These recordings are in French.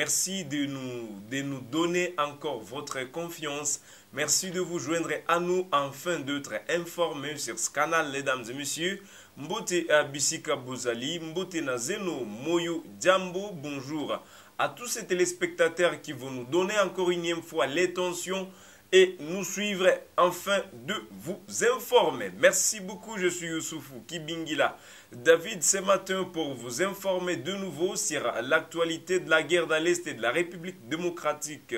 Merci de nous donner encore votre confiance. Merci de vous joindre à nous afin d'être informés sur ce canal, mesdames et messieurs. Mbote Abisika Bozali, Mbote Nazeno, Moyo Djambo, bonjour à tous ces téléspectateurs qui vont nous donner encore une fois l'attention et nous suivre afin de vous informer. Merci beaucoup, je suis Youssouf Kibingila. David, ce matin pour vous informer de nouveau sur l'actualité de la guerre dans l'Est et de la République démocratique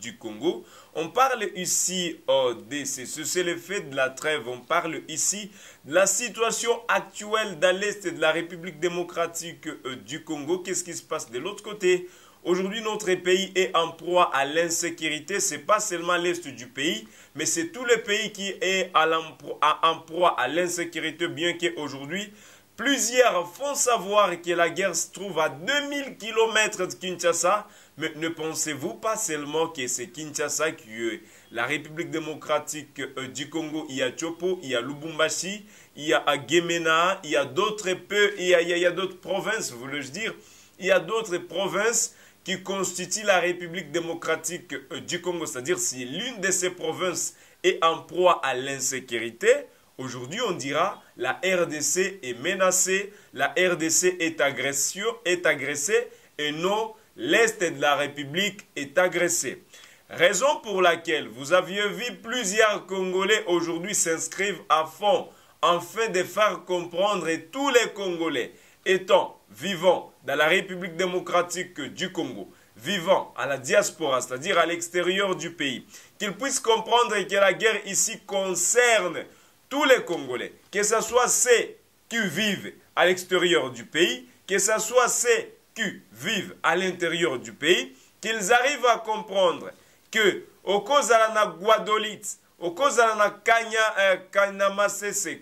du Congo. On parle ici de c'est l'effet de la trêve. On parle ici de la situation actuelle dans l'Est et de la République démocratique du Congo. Qu'est-ce qui se passe de l'autre côté? Aujourd'hui, notre pays est en proie à l'insécurité. Ce n'est pas seulement l'Est du pays, mais c'est tout le pays qui est en proie à l'insécurité, bien qu'aujourd'hui, plusieurs font savoir que la guerre se trouve à 2000 km de Kinshasa. Mais ne pensez-vous pas seulement que c'est Kinshasa qui est la République démocratique du Congo? Il y a Chopo, il y a Lubumbashi, il y a Gemena, il y a d'autres peu, il y a d'autres provinces, voulais-je dire. Il y a d'autres provinces qui constituent la République démocratique du Congo. C'est-à-dire, si l'une de ces provinces est en proie à l'insécurité, aujourd'hui, on dira la RDC est menacée, la RDC est agressée et non, l'Est de la République est agressée. Raison pour laquelle vous aviez vu plusieurs Congolais aujourd'hui s'inscrivent à fond afin de faire comprendre tous les Congolais étant vivant dans la République démocratique du Congo, vivant à la diaspora, c'est-à-dire à l'extérieur du pays, qu'ils puissent comprendre que la guerre ici concerne tous les Congolais, que ce soit ceux qui vivent à l'extérieur du pays, que ce soit ceux qui vivent à l'intérieur du pays, qu'ils arrivent à comprendre que au Kozalana Guadolite, au Kozalana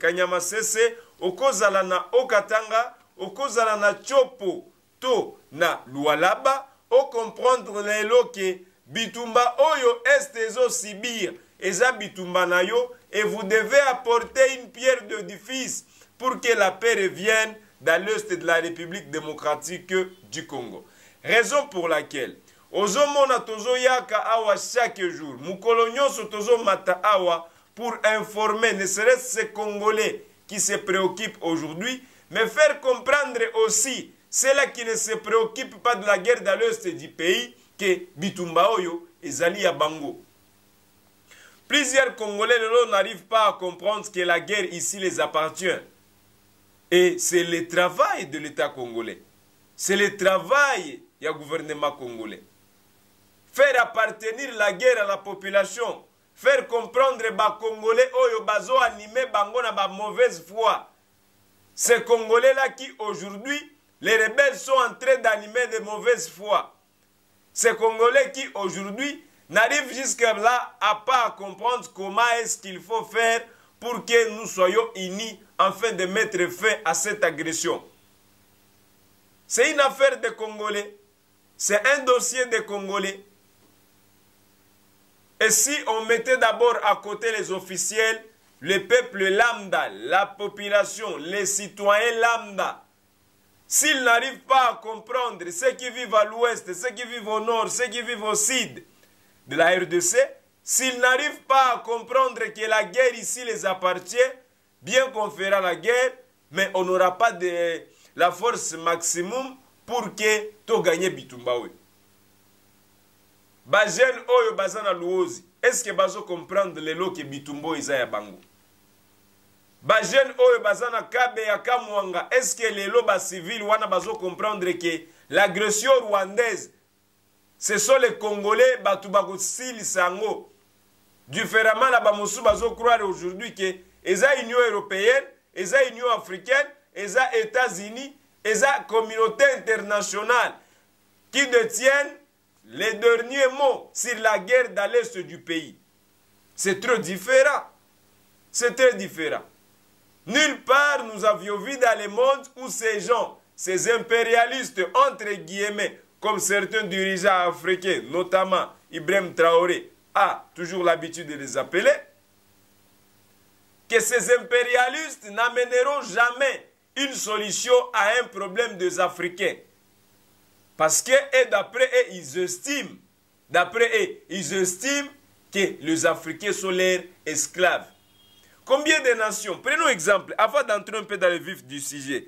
Kanyamasese, au Kozalana Okatanga, au Kozalana Chopo, to na Lualaba, au comprendre les loke, bitumba oyo estezo Sibir, eza bitumba na yo, et vous devez apporter une pierre d'édifice pour que la paix revienne dans l'Est de la République démocratique du Congo. Raison pour laquelle, ozomona tozo yaka awa chaque jour, mukolonyo sotozo mata awa pour informer, ne serait-ce ces Congolais qui se préoccupent aujourd'hui, mais faire comprendre aussi ceux-là qui ne se préoccupent pas de la guerre dans l'Est du pays que bitumba oyo ezali ya bango. Plusieurs Congolais n'arrivent pas à comprendre que la guerre ici les appartient. Et c'est le travail de l'État congolais. C'est le travail du gouvernement congolais. Faire appartenir la guerre à la population. Faire comprendre les Congolais oyo bazo animé bango na ba mauvaise foi. Ces Congolais-là qui aujourd'hui, les rebelles sont en train d'animer de mauvaise foi. Ces Congolais qui aujourd'hui n'arrivent jusqu'à là à pas comprendre comment est-ce qu'il faut faire pour que nous soyons unis afin de mettre fin à cette agression. C'est une affaire des Congolais. C'est un dossier des Congolais. Et si on mettait d'abord à côté les officiels, le peuple lambda, la population, les citoyens lambda, s'ils n'arrivent pas à comprendre ceux qui vivent à l'ouest, ceux qui vivent au nord, ceux qui vivent au sud de la RDC, s'ils n'arrivent pas à comprendre que la guerre ici les appartient, bien qu'on fera la guerre, mais on n'aura pas de la force maximum pour que tout gagne bitumbawe. Bajen oyo bazana luozi, est-ce que bazo comprendre les lots que bitumbo isaya bango? Bajen oyo bazana kabe ya kamwanga, est-ce que les lots bas civils wana bazo comprendre que l'agression rwandaise, ce sont les Congolais qui ont fait sango. Différemment, les Congolais croient aujourd'hui que les Union européenne, les Union africaine, les États-Unis, les communautés internationales qui détiennent les derniers mots sur la guerre dans l'Est du pays. C'est trop différent. C'est très différent. Nulle part nous avions vu dans le monde où ces gens, ces impérialistes, entre guillemets, comme certains dirigeants africains, notamment Ibrahim Traoré, a toujours l'habitude de les appeler, que ces impérialistes n'amèneront jamais une solution à un problème des Africains. Parce que d'après eux, ils estiment, que les Africains sont leurs esclaves. Combien de nations? Prenons exemple, avant d'entrer un peu dans le vif du sujet,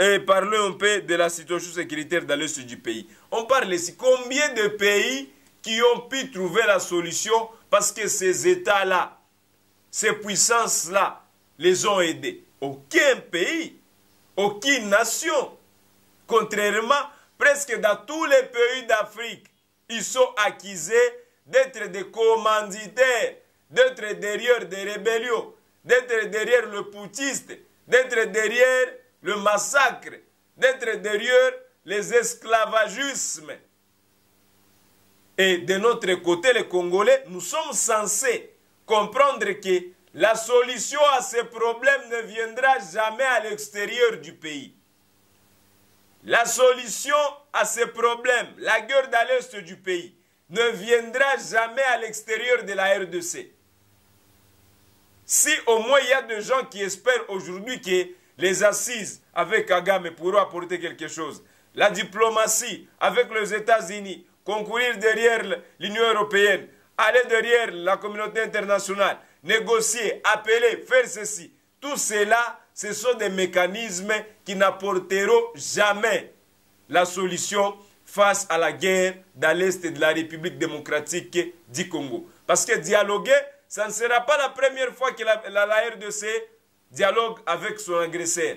et parlons un peu de la situation sécuritaire dans le sud du pays. On parle ici, combien de pays qui ont pu trouver la solution parce que ces États-là, ces puissances-là, les ont aidés? Aucun pays, aucune nation. Contrairement, presque dans tous les pays d'Afrique, ils sont accusés d'être des commanditaires, d'être derrière des rébellions, d'être derrière le poutiste, d'être derrière le massacre, d'être derrière les esclavagismes. Et de notre côté, les Congolais, nous sommes censés comprendre que la solution à ces problèmes ne viendra jamais à l'extérieur du pays. La solution à ces problèmes, la guerre dans l'est du pays, ne viendra jamais à l'extérieur de la RDC. Si au moins il y a des gens qui espèrent aujourd'hui que les assises avec Kagame pourront apporter quelque chose, la diplomatie avec les États-Unis, concourir derrière l'Union européenne, aller derrière la communauté internationale, négocier, appeler, faire ceci, tout cela, ce sont des mécanismes qui n'apporteront jamais la solution face à la guerre dans l'est de la République démocratique du Congo. Parce que dialoguer, ça ne sera pas la première fois que la RDC dialogue avec son agresseur.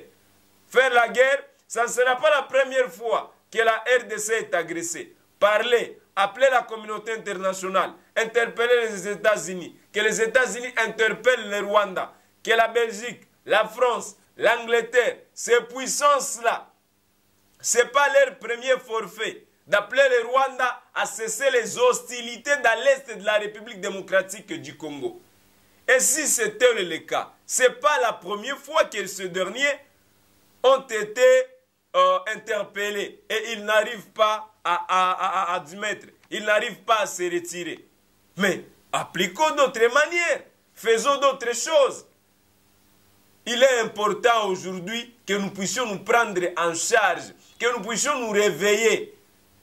Faire la guerre, ça ne sera pas la première fois que la RDC est agressée. Parler, appeler la communauté internationale, interpeller les États-Unis, que les États-Unis interpellent le Rwanda, que la Belgique, la France, l'Angleterre, ces puissances-là, ce n'est pas leur premier forfait d'appeler le Rwanda à cesser les hostilités dans l'est de la République démocratique du Congo. Et si c'était le cas, ce n'est pas la première fois que ces derniers ont été interpellés et ils n'arrivent pas à admettre, ils n'arrivent pas à se retirer. Mais appliquons d'autres manières, faisons d'autres choses. Il est important aujourd'hui que nous puissions nous prendre en charge, que nous puissions nous réveiller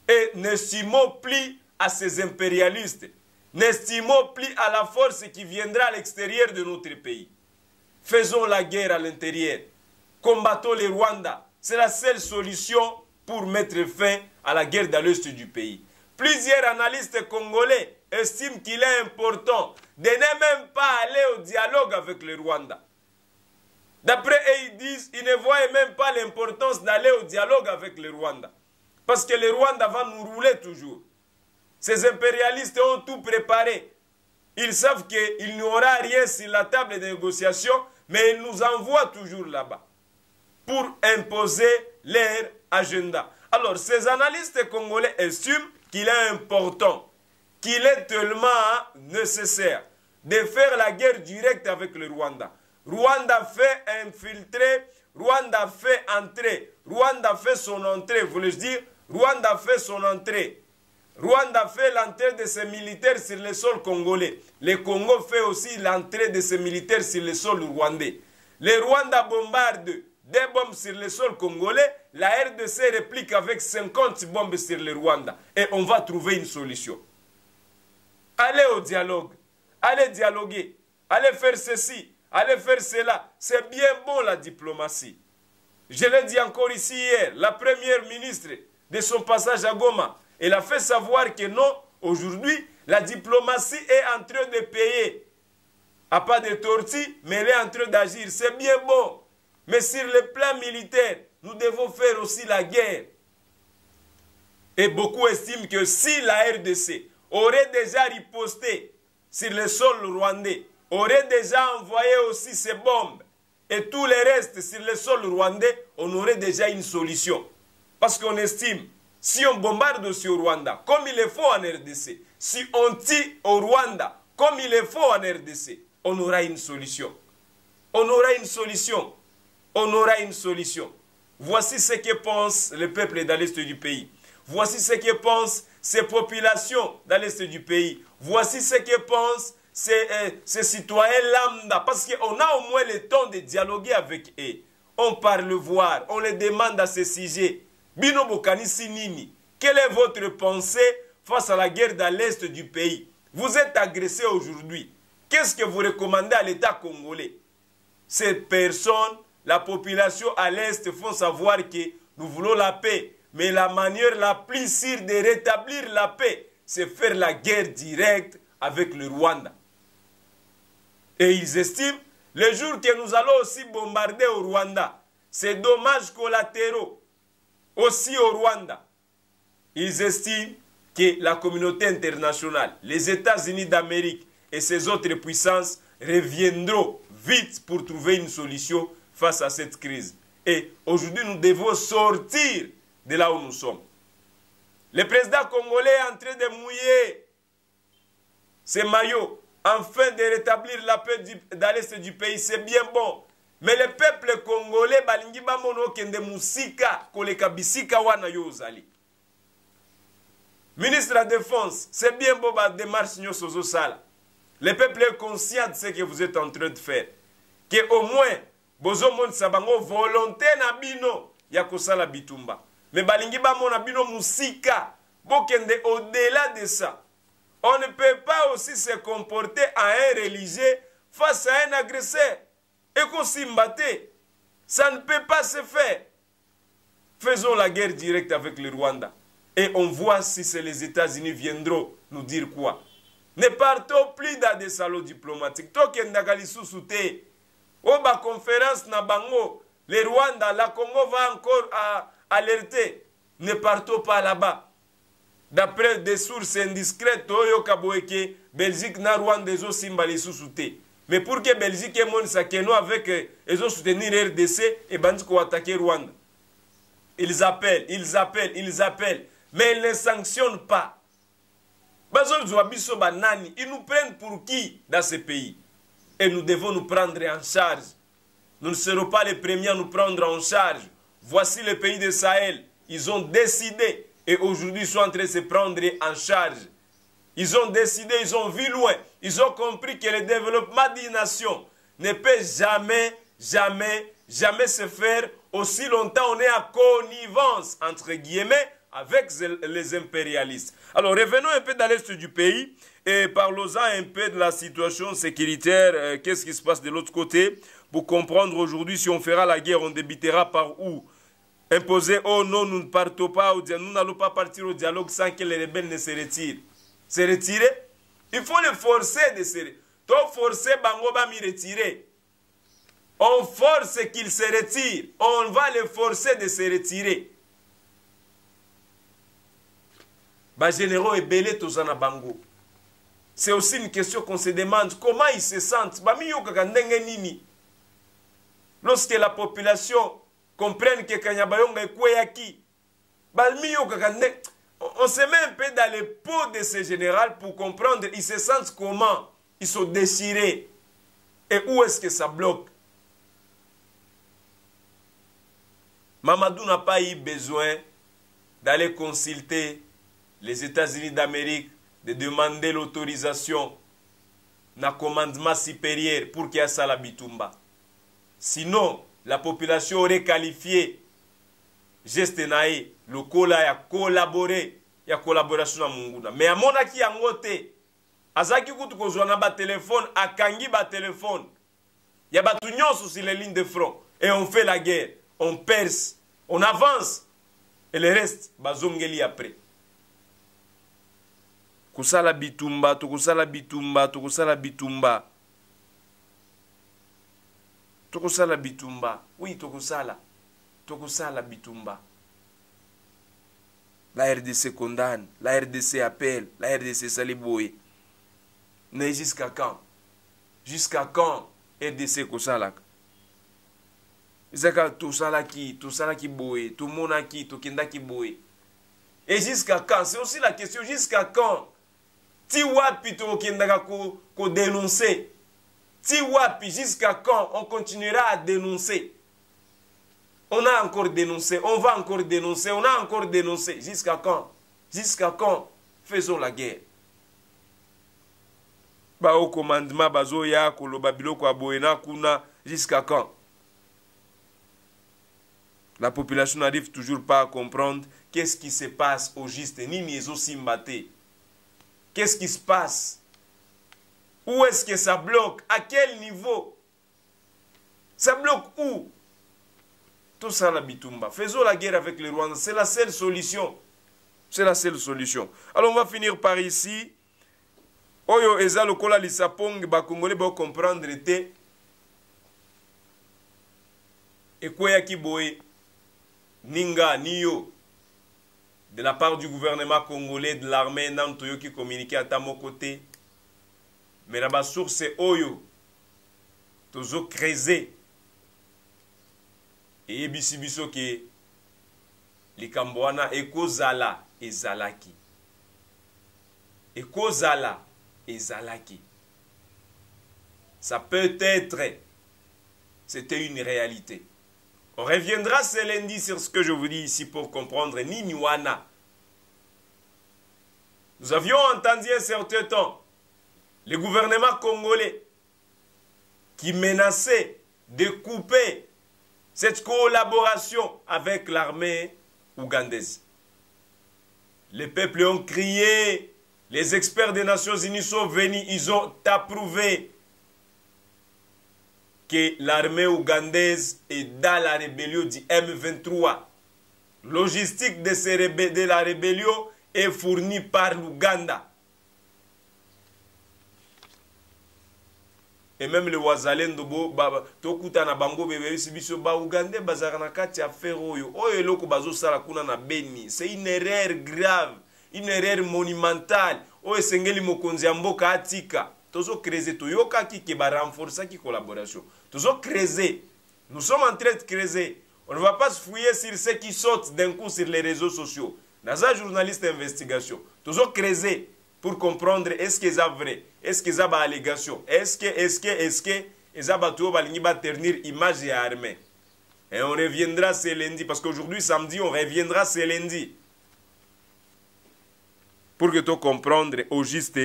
et n'estimons plus à ces impérialistes, n'estimons plus à la force qui viendra à l'extérieur de notre pays. Faisons la guerre à l'intérieur, combattons les Rwandais. C'est la seule solution pour mettre fin à la guerre dans l'est du pays. Plusieurs analystes congolais estiment qu'il est important de ne même pas aller au dialogue avec les Rwandais. D'après eux, ils disent qu'ils ne voient même pas l'importance d'aller au dialogue avec les Rwandais. Parce que les Rwandais vont nous rouler toujours. Ces impérialistes ont tout préparé. Ils savent qu'il n'y aura rien sur la table de négociation, mais ils nous envoient toujours là-bas pour imposer leur agenda. Alors, ces analystes congolais estiment qu'il est important, qu'il est tellement nécessaire de faire la guerre directe avec les Rwandais. Rwanda fait infiltrer, Rwanda fait entrer, Rwanda fait son entrée, voulais-je dire, Rwanda fait son entrée. Rwanda fait l'entrée de ses militaires sur le sol congolais. Le Congo fait aussi l'entrée de ses militaires sur le sol rwandais. Les Rwandais bombardent des bombes sur le sol congolais, la RDC réplique avec 50 bombes sur le Rwanda. Et on va trouver une solution. Allez au dialogue, allez dialoguer, allez faire ceci. Allez faire cela, c'est bien bon la diplomatie. Je l'ai dit encore ici hier, la première ministre de son passage à Goma, elle a fait savoir que non, aujourd'hui, la diplomatie est en train de payer. À pas de tortilles, mais elle est en train d'agir, c'est bien bon. Mais sur le plan militaire, nous devons faire aussi la guerre. Et beaucoup estiment que si la RDC aurait déjà riposté sur le sol rwandais, aurait déjà envoyé aussi ces bombes et tout le reste sur le sol rwandais, on aurait déjà une solution. Parce qu'on estime, si on bombarde aussi au Rwanda, comme il le faut en RDC, si on tire au Rwanda, comme il le faut en RDC, on aura une solution. On aura une solution. On aura une solution. Voici ce que pense le peuple dans l'est du pays. Voici ce que pensent ces populations dans l'est du pays. Voici ce que pensent ces citoyens lambda, parce qu'on a au moins le temps de dialoguer avec eux. On parle voir, on les demande à ce sujet. Bino bokanisi nini, Quelle est votre pensée face à la guerre dans l'est du pays? Vous êtes agressé aujourd'hui. Qu'est-ce que vous recommandez à l'État congolais? Ces personnes, la population à l'est font savoir que nous voulons la paix. Mais la manière la plus sûre de rétablir la paix, c'est faire la guerre directe avec le Rwanda. Et ils estiment, le jour que nous allons aussi bombarder au Rwanda, ces dommages collatéraux, aussi au Rwanda, ils estiment que la communauté internationale, les États-Unis d'Amérique et ces autres puissances reviendront vite pour trouver une solution face à cette crise. Et aujourd'hui, nous devons sortir de là où nous sommes. Le président congolais est en train de mouiller ses maillots afin de rétablir la paix dans l'est du pays. C'est bien bon. Mais le peuple congolais, balingi bamono kende musika koleka bisika wana yo zali. Ministre de la Défense, c'est bien bon ba démarche nyo sozo sala. Le peuple est conscient de ce que vous êtes en train de faire. Que au moins, bozo monde sabango volonté na bino ya kosala bitumba. Mais balingi bamona bino musika bokende au-delà de ça. On ne peut pas aussi se comporter à un religieux face à un agresseur. Ça ne peut pas se faire. Faisons la guerre directe avec le Rwanda. Et on voit si les États-Unis viendront nous dire quoi. Ne partons plus dans des salons diplomatiques. Oba conférence na bango, le Rwanda, la Congo va encore alerter. Ne partons pas là-bas. D'après des sources indiscrètes, Belgique na Rwanda zo simba les sous-souté. Mais pour que Belgique et Monsakeno avec ils ont soutenu RDC et Bandiko attaquer Rwanda. Ils appellent, ils appellent, ils appellent, mais ils ne sanctionnent pas. Ils nous prennent pour qui dans ce pays? Et nous devons nous prendre en charge. Nous ne serons pas les premiers à nous prendre en charge. Voici le pays de Sahel. Ils ont décidé et aujourd'hui ils sont en train de se prendre en charge. Ils ont décidé, ils ont vu loin. Ils ont compris que le développement d'une nation ne peut jamais, jamais, jamais se faire aussi longtemps on est à connivence, entre guillemets, avec les impérialistes. Alors revenons un peu dans l'est du pays et parlons-en un peu de la situation sécuritaire. Qu'est-ce qui se passe de l'autre côté? Pour comprendre aujourd'hui, si on fera la guerre, on débutera par où? Imposer, oh non, nous ne partons pas au dialogue, nous n'allons pas partir au dialogue sans que les rebelles ne se retirent. Se retirer, il faut le forcer de se retirer. Tant forcer, Bango va m'y retirer. On force qu'il se retire. On va le forcer de se retirer. Bah, généraux et belé tozana Bango. C'est aussi une question qu'on se demande comment ils se sentent. Bah, lorsque la population comprenne que Kanyabayonga est Kweyaki, bah, on se met un peu dans les peaux de ces généraux pour comprendre, ils se sentent comment, ils sont déchirés. Et où est-ce que ça bloque? Mamadou n'a pas eu besoin d'aller consulter les États-Unis d'Amérique, de demander l'autorisation d'un commandement supérieur pour qu'il y ait ça la bitumba. Sinon, la population aurait qualifié geste naïe. Le cola ya collaboré, ya collaboration à Munguna. Mais à mon aki yangote, azaki koutouko zwana ba téléphone, akangi ba téléphone. Ya ba tounion sur les lignes de front. Et on fait la guerre, on perce, on avance. Et le reste, ba zongeli après. Kousala bitumba, tokousala bitumba, tokousala bitumba. Tokousala bitumba. Oui, tokousala. Tokousala bitumba. La RDC condamne, la RDC appelle, la RDC saliboué. Mais jusqu'à quand? Jusqu'à quand RDC kosalak? Jusqu'à tout salaki boué, tout monaki, tout kendaki boué. Et jusqu'à quand? C'est aussi la question, jusqu'à quand? Ti wapi to kendaka ko dénoncer? Ti wapi, jusqu'à quand on continuera à dénoncer? On a encore dénoncé, on va encore dénoncer, on a encore dénoncé. Jusqu'à quand? Jusqu'à quand? Faisons la guerre. Ba au commandement bazoya kolo babilo kwa boena kuna jusqu'à quand? La population n'arrive toujours pas à comprendre qu'est-ce qui se passe au juste. Qu'est-ce qui se passe? Où est-ce que ça bloque? À quel niveau? Ça bloque où? Tout ça, la bitumba. Faisons la guerre avec les Rwandais. C'est la seule solution. C'est la seule solution. Alors, on va finir par ici. Oyo eza lokola lisapong ba Congolais ba comprendre te. Ekoya kiboye ninga niyo de la part du gouvernement congolais de l'armée nantoyo qui communiquait à ta mon côté. Mais la source c'est oyo. Tozo creuser. Et ebisi biso ke likambwana ekozala ezalaki. Ekozala ezalaki. Ça peut être, c'était une réalité. On reviendra ce lundi sur ce que je vous dis ici pour comprendre Niniwana. Nous avions entendu un certain temps le gouvernement congolais qui menaçait de couper cette collaboration avec l'armée ougandaise. Les peuples ont crié. Les experts des Nations Unies sont venus, ils ont approuvé que l'armée ougandaise est dans la rébellion du M23. Logistique de la rébellion est fournie par l'Ouganda. Et même le Wazalendo, Tokuta na bango bébé, si biso ba Ougandais, Bazaranakati a fait Oyo. Oyo loko bazo sarakuna na beni. C'est une erreur grave. Une erreur monumentale. Oyo sengeli mokonzi ya mboka atika. Tozo creuser toyoka ki ke ba renforcer ki collaboration. Tozo creuser. Nous sommes en train de creuser. On ne va pas se fouiller sur ceux qui sautent d'un coup sur les réseaux sociaux. Naza journaliste d'investigation. Tozo creuser pour comprendre est-ce que ça vrai, est-ce que ça ba allégation, est-ce que ça ba to ba lingi ba ternir image et armée. Et on reviendra ce lundi parce qu'aujourd'hui samedi on reviendra ce lundi. Pour que tu comprennes au juste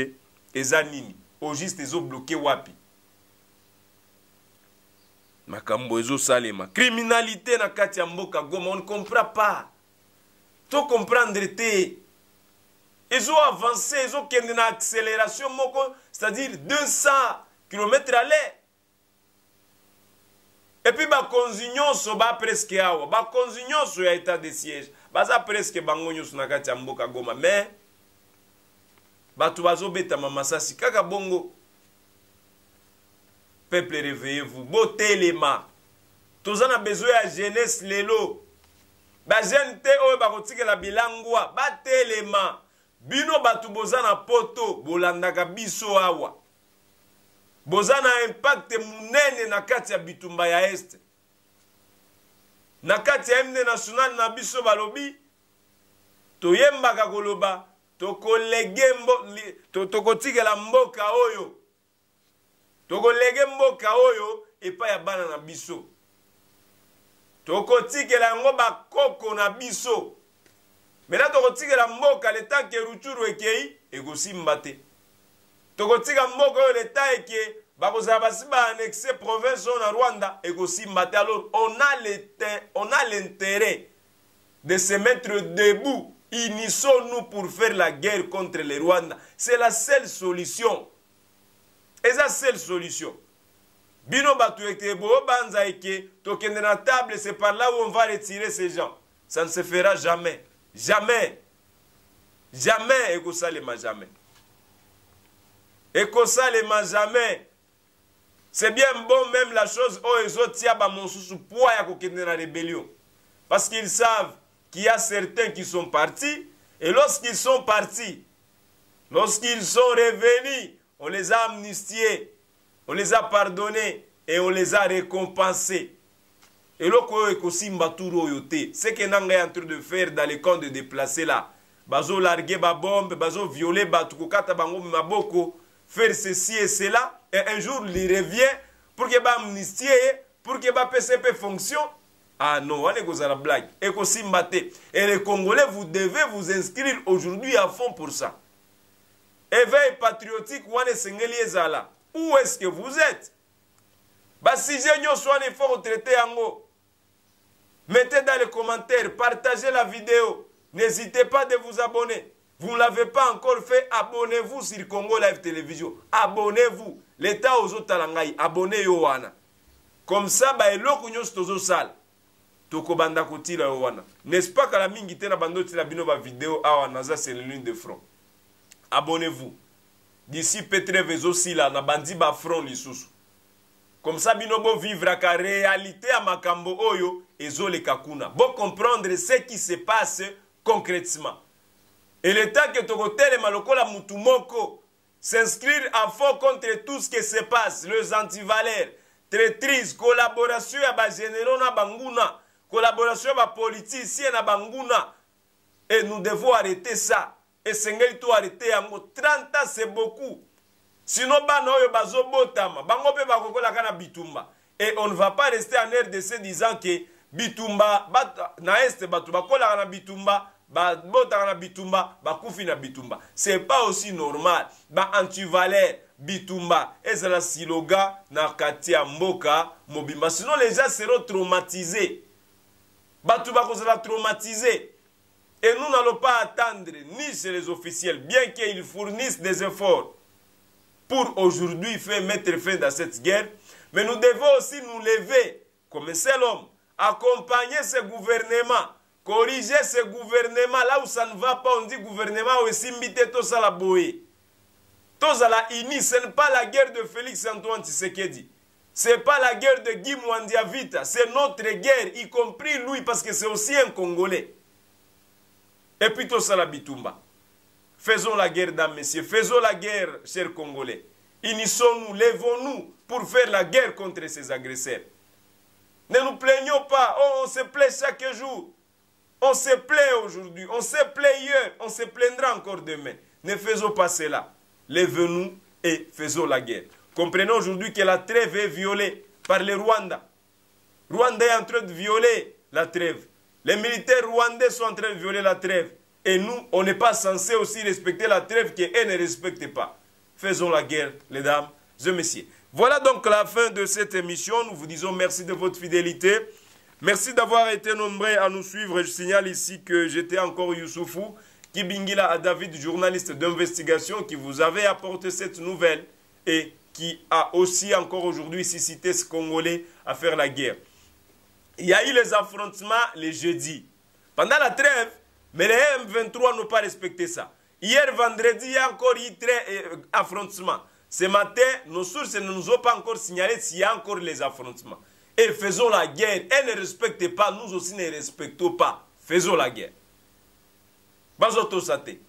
les animes, au juste les bloqués wapi. Makambo ezo salema. Criminalité na kati ya mboka Goma, on ne comprend pas. Tu comprendre te. Ils ont avancé, ils ont une accélération moko, c'est-à-dire 200 km/h. Et puis ba konzinyo so ba presque awa, ba konzinyo so ya état de siège. Baza presque bangonyo so na kati ya mboka Goma, mais Bato bazo beta mamasasi kaka bongo. Peuple, réveillez-vous. Botelema. Tozana besoin ya jeunesse lelo. Ba jeune te oyo bakotika la bilangwa. Batelema. Bino bato bozana poto bolandaka biso awa. Bozana impact munene na kati ya bitumba ya est. Na kati ya hymne national na biso balobi. Toyemba kakoloba. Tokotigela mboka oyo. Tokolege mboka oyo epai ya bana na biso. Tokotigela yango bakoko na biso. Mena tokotigela mboka leta ke ruchuru ekei ekosimba te. Tokotiga mboka oyo leta eke bakozala basi ba annexe province na Rwanda ekosimba te. Alors on a l'intérêt de se mettre debout. Unissons-nous pour faire la guerre contre les Rwandais. C'est la seule solution. C'est la seule solution. Bino batu etebo banza eke tokende na table, c'est par là où on va retirer ces gens. Ça ne se fera jamais. Jamais. Jamais. Ekosalema jamais. Ekosalema jamais. C'est bien bon même la chose o ezotia ba monsusu poa ya kokende na rébellion. Parce qu'ils savent qu'il y a certains qui sont partis, et lorsqu'ils sont partis, lorsqu'ils sont revenus, on les a amnistiés, on les a pardonnés, et on les a récompensés. Et ce que nous sommes en train de faire dans les camps de déplacés là, bazo larguer ba bombe, bazo violer ba tukukata bango maboko, faire ceci et cela, et un jour il revient pour que ba amnistié, pour que ba PCP fonctionne. Ah non, on est causé la blague. Et les Congolais, vous devez vous inscrire aujourd'hui à fond pour ça. Éveil patriotique, où est-ce que vous êtes? Bah si j'ai un effort au traité en haut. Mettez dans les commentaires, partagez la vidéo. N'hésitez pas de vous abonner. Vous ne l'avez pas encore fait, abonnez-vous sur Congo Live Télévision. Abonnez-vous. L'État aux autres talangai, abonnez-vous. Comme ça, il y a des salles. N'est-ce pas que la mingité n'a pas de vidéo à Naza, c'est la ligne de front. Abonnez-vous. D'ici, Petrevez aussi là, Nabandi ba front les sous. Comme ça, Binobo vivra la réalité à Makambo Oyo et Zole Kakuna. Bon comprendre ce qui se passe concrètement. Et l'État que Togotel et Malokola Moutoumoko s'inscrire à fond contre tout ce qui se passe. Les antivaleurs, traîtrises, collaboration à bas généraux na Banguna, collaboration à bas politiciens na Banguna. Et nous devons arrêter ça. Et Sengel tout arrêter. 30 ans, c'est beaucoup. Sinon, et on ne va pas rester en RDC disant que Bitumba, na est Batubakola na Bitumba, Bota na Bitumba, Bakufi na Bitumba. C'est pas aussi normal. Ba antivalère Bitumba, et la siloga na katia Mboka Mobimba. Sinon, les gens seront traumatisés. Batubako sera traumatisé. Et nous n'allons pas attendre ni chez les officiels, bien qu'ils fournissent des efforts pour aujourd'hui mettre fin à cette guerre. Mais nous devons aussi nous lever comme un seul homme, accompagner ce gouvernement, corriger ce gouvernement. Là où ça ne va pas, on dit gouvernement, aussi simité tous à la boé. Tous à la ini, ce n'est pas la guerre de Félix Antoine Tshisekedi. Ce n'est pas la guerre de Guy Mwandia Vita. C'est notre guerre, y compris lui, parce que c'est aussi un Congolais. Et puis tous à la Bitumba. Faisons la guerre d'âme, messieurs. Faisons la guerre, chers Congolais. Unissons-nous, levons-nous pour faire la guerre contre ces agresseurs. Ne nous plaignons pas. Oh, on se plaint chaque jour. On se plaint aujourd'hui. On se plaint hier. On se plaindra encore demain. Ne faisons pas cela. Levons-nous et faisons la guerre. Comprenons aujourd'hui que la trêve est violée par les Rwandais. Rwanda est en train de violer la trêve. Les militaires rwandais sont en train de violer la trêve. Et nous, on n'est pas censé aussi respecter la trêve qu'elle ne respecte pas. Faisons la guerre, les dames et messieurs. Voilà donc la fin de cette émission. Nous vous disons merci de votre fidélité. Merci d'avoir été nombreux à nous suivre. Je signale ici que j'étais encore Youssoufou Kibingila à David, journaliste d'investigation, qui vous avait apporté cette nouvelle et qui a aussi encore aujourd'hui suscité ce Congolais à faire la guerre. Il y a eu les affrontements les jeudis. Pendant la trêve, mais les M23 n'ont pas respecté ça. Hier, vendredi, il y a encore eu 13 affrontements. Ce matin, nos sources ne nous ont pas encore signalé s'il y a encore les affrontements. Et faisons la guerre. Elles ne respectent pas, nous aussi ne respectons pas. Faisons la guerre. Bazoto Sate.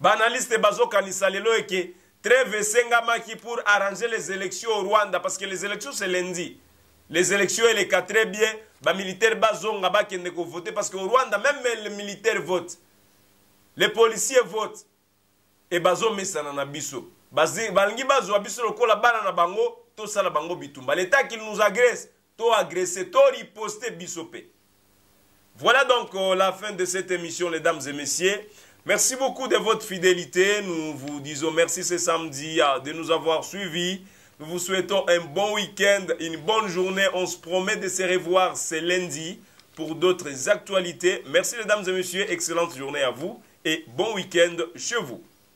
Banaliste Bazo Kanisalelo et que trêve Sengamaki pour arranger les élections au Rwanda, parce que les élections, c'est lundi. Les élections, elles sont très bien. Les militaires vont voter parce qu'au Rwanda, même les militaires votent. Les policiers votent. Et bazo messananabiso. Balangi bazo abiso lokola bana na bango, to sala bango bitumba. L'État qui nous agresse, to agresse, to riposte bisopé. Voilà donc la fin de cette émission, les dames et messieurs. Merci beaucoup de votre fidélité. Nous vous disons merci ce samedi de nous avoir suivis. Nous vous souhaitons un bon week-end, une bonne journée. On se promet de se revoir ce lundi pour d'autres actualités. Merci, mesdames et messieurs. Excellente journée à vous et bon week-end chez vous.